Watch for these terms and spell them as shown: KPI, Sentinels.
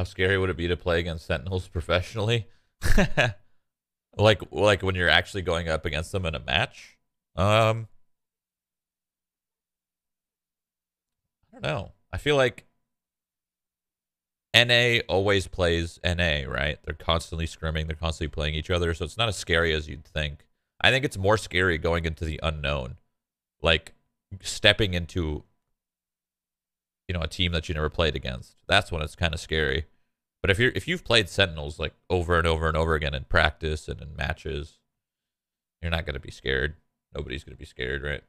How scary would it be to play against Sentinels professionally? Like when you're actually going up against them in a match? I don't know. I feel like NA always plays NA, right? They're constantly scrimming. They're constantly playing each other. So it's not as scary as you'd think. I think it's more scary going into the unknown. Like stepping into, you know, a team that you never played against. That's when it's kind of scary. But if you've played Sentinels like over and over and over again in practice and in matches, you're not going to be scared. Nobody's going to be scared, right?